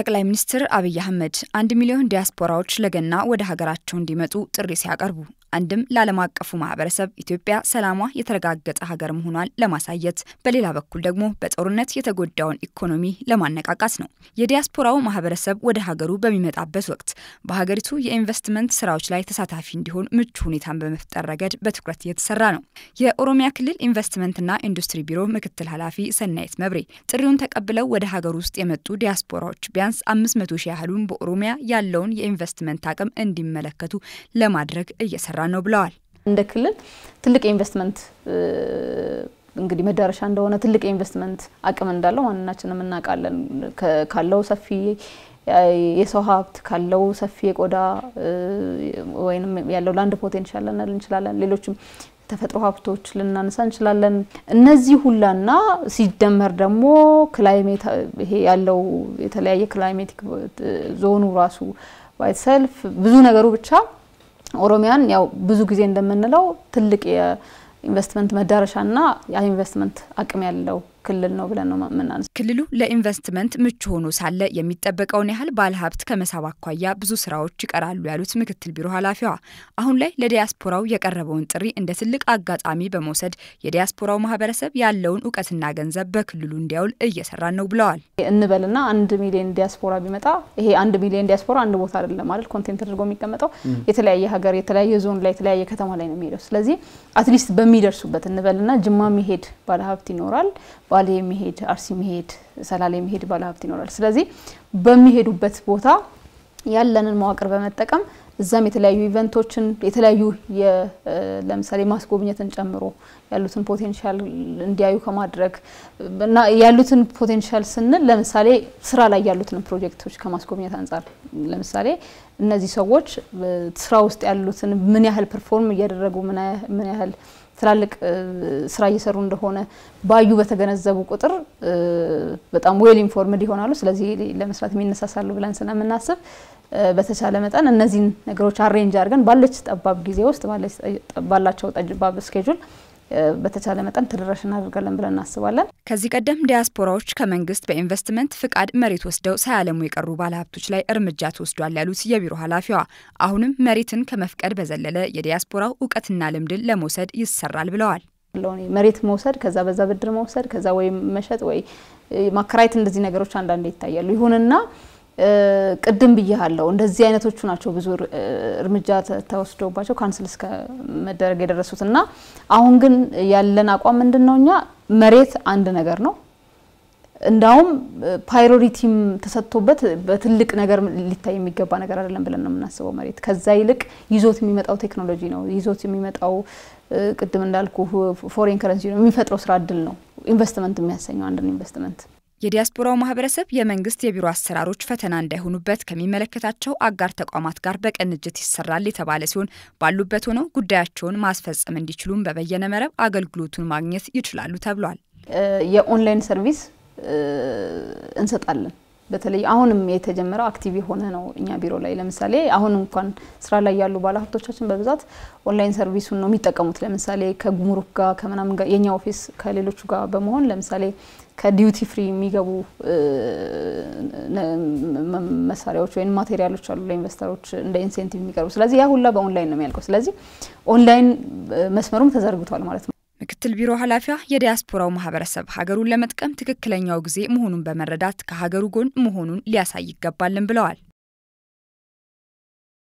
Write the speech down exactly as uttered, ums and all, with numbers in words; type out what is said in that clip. ጠቅላይ ሚኒስትር አብይ አህመድ one ሚሊዮን ዲያስፖራዎች ለገና ወደ ሀገራቸው እንዲመጡ ጥሪ ሲያቀርቡ አንድም ለዓለም አቀፉ ማህበረሰብ ኢትዮጵያ ሰላሟ የተረጋገጠ ሀገር መሆኗን ለማሳየት በሌላ በኩል ደግሞ በጦርነት የተጎዳውን ኢኮኖሚ ለማነቃቃት ነው። የዲያስፖራው ማህበረሰብ ወደ ሀገሩ በሚመጣበት ወቅት በሀገሪቱ የኢንቨስትመንት ስራዎች ላይ ተሳታፊ እንዲሆን ምቹ ሁኔታን በመፍጠር ረገድ በትኩረት እየተሰራ ነው። የኦሮሚያ ክልል ኢንቨስትመንትና ኢንዱስትሪ ቢሮ ምክትል ኃላፊ ሰናይት መብሬ ጥሪውን ተቀብለው ወደ ሀገሩ ውስጥ የመጡ ዲያስፖራዎች ቢያንስ አምስት መቶ ሺህ ያህሉን በኦሮሚያ ያለውን የኢንቨስትመንት አቅም እንዲመለከቱ ለማድረግ እየሰራ ነው ብለዋል። እንደ ክልል ትልቅ ኢንቨስትመንት እንግዲህ መዳረሻ እንደሆነ ትልቅ ኢንቨስትመንት አቅም እንዳለው ማንናችንም እናቃለን። ካለው ሰፊ የሰው ሀብት ካለው ሰፊ የቆዳ ወይንም ያለው ላንድ ፖቴንሻል እንችላለን ሌሎችም ተፈጥሮ ሀብቶች ልናነሳ እንችላለን። እነዚህ ሁላና ሲደመር ደግሞ ክላይሜት ይሄ ያለው የተለያየ ክላይሜቲክ ዞኑ ራሱ ባይሰልፍ ብዙ ነገሩ ብቻ ኦሮሚያን ያው ብዙ ጊዜ እንደምንለው ትልቅ የኢንቨስትመንት መዳረሻና ያ ኢንቨስትመንት አቅም ያለው ክልል ነው ብለን ነው ማመናን። ክልሉ ለኢንቨስትመንት ምቹ ሆኖ ሳለ የሚጠበቀውን ያህል ባለ ሀብት ከመሳብ አኳያ ብዙ ስራዎች ይቀራሉ ያሉት ምክትል ቢሮ ኃላፊዋ አሁን ላይ ለዲያስፖራው የቀረበውን ጥሪ እንደ ትልቅ አጋጣሚ በመውሰድ የዲያስፖራው ማህበረሰብ ያለውን ዕውቀትና ገንዘብ በክልሉ እንዲያውል እየሰራ ነው ብለዋል። እንበልና አንድ ሚሊዮን ዲያስፖራ ቢመጣ ይሄ አንድ ሚሊዮን ዲያስፖራ አንድ ቦታ አይደለም ማለት ኮንቴንት አድርጎ የሚቀመጠው የተለያየ ሀገር የተለያየ ዞን ላይ የተለያየ ከተማ ላይ ነው የሚሄደው። ስለዚህ አትሊስት በሚደርሱበት እንበልና ጅማ የሚሄድ ባለ ሀብት ይኖራል ባሌ የሚሄድ አርሲ የሚሄድ ሰላሌ የሚሄድ ባለ ሀብት ይኖራል። ስለዚህ በሚሄዱበት ቦታ ያለንን ማዋቀር በመጠቀም እዛም የተለያዩ ኢቨንቶችን የተለያዩ ለምሳሌ ማስጎብኘትን ጨምሮ ያሉትን ፖቴንሻል እንዲያዩ ከማድረግ እና ያሉትን ፖቴንሻል ስንል ለምሳሌ ስራ ላይ ያሉትን ፕሮጀክቶች ከማስጎብኘት አንፃር ለምሳሌ እነዚህ ሰዎች ስራ ውስጥ ያሉትን ምን ያህል ፐርፎርም እያደረጉ ምን ያህል ትላልቅ ስራ እየሰሩ እንደሆነ ባዩ በተገነዘቡ ቁጥር በጣም ዌል ኢንፎርምድ ይሆናሉ። ስለዚህ ለመስራት የሚነሳሳሉ ብለን ስለምናስብ በተቻለ መጠን እነዚህን ነገሮች አሬንጅ አድርገን ባለች ጠባብ ጊዜ ውስጥ ባለች ባላቸው ጠባብ ስኬጁል በተቻለ መጠን ተደራሽና አድርገን ብለን እናስባለን። ከዚህ ቀደም ዲያስፖራዎች ከመንግስት በኢንቨስትመንት ፍቃድ መሬት ወስደው ሳያለሙ የቀሩ ባለሀብቶች ላይ እርምጃ ተወስዷል ያሉት የቢሮ ኃላፊዋ አሁንም መሬትን ከመፍቀድ በዘለለ የዲያስፖራው ዕውቀትና ልምድን ለመውሰድ ይሰራል ብለዋል። ለሆነ መሬት መውሰድ ከዛ በዛ ብድር መውሰድ ከዛ ወይ መሸጥ ወይ ማከራይት እንደዚህ ነገሮች አንዳንዴ ይታያሉ። ይሁንና ቀደም በየሃለው እንደዚህ አይነቶቹ ናቸው ብዙ እርምጃ ተወስዶባቸው ካንስል እስከ መደረግ የደረሱትና አሁን ግን ያለን አቋም እንደነውኛ መሬት አንድ ነገር ነው እንዳውም ፕራዮሪቲም ተሰጥቶበት በትልቅ ነገር ሊታይ የሚገባ ነገር አይደለም ብለን ነው እናስበው። መሬት ከዛ ይልቅ ይዞት የሚመጣው ቴክኖሎጂ ነው ይዞት የሚመጣው ቀደም እንዳልኩ ፎሬን ከረንሲ ነው የሚፈጥረው ስራ እድል ነው ኢንቨስትመንት የሚያሰኘው አንድ ኢንቨስትመንት የዲያስፖራው ማህበረሰብ የመንግስት የቢሮ አሰራሮች ፈተና እንዳይሆኑበት ከሚመለከታቸው አጋር ተቋማት ጋር በቀንጅት ይሰራል የተባለ ሲሆን ባሉበት ሆነው ጉዳያቸውን ማስፈጸም እንዲችሉም በበየነ መረብ አገልግሎቱን ማግኘት ይችላሉ ተብሏል። የኦንላይን ሰርቪስ እንሰጣለን በተለይ አሁንም የተጀመረው አክቲቭ ሆነ ነው እኛ ቢሮ ላይ ለምሳሌ አሁን እንኳን ስራ ላይ ያሉ ባለሀብቶቻችን በብዛት ኦንላይን ሰርቪሱን ነው የሚጠቀሙት። ለምሳሌ ከጉምሩክ ጋር ከመናም ጋር የኛ ኦፊስ ከሌሎቹ ጋር በመሆን ለምሳሌ ከዲዩቲ ፍሪ የሚገቡ መሳሪያዎች ወይንም ማቴሪያሎች አሉ ለኢንቨስተሮች እንደ ኢንሴንቲቭ የሚቀርቡ ስለዚህ ያ ሁላ በኦንላይን ነው የሚያልቀው። ስለዚህ ኦንላይን መስመሩም ተዘርግቷል ማለት ነው። ምክትል ቢሮ ኃላፊዋ የዲያስፖራው ማህበረሰብ ሀገሩን ለመጥቀም ትክክለኛው ጊዜ መሆኑን በመረዳት ከሀገሩ ጎን መሆኑን ሊያሳይ ይገባልን ብለዋል።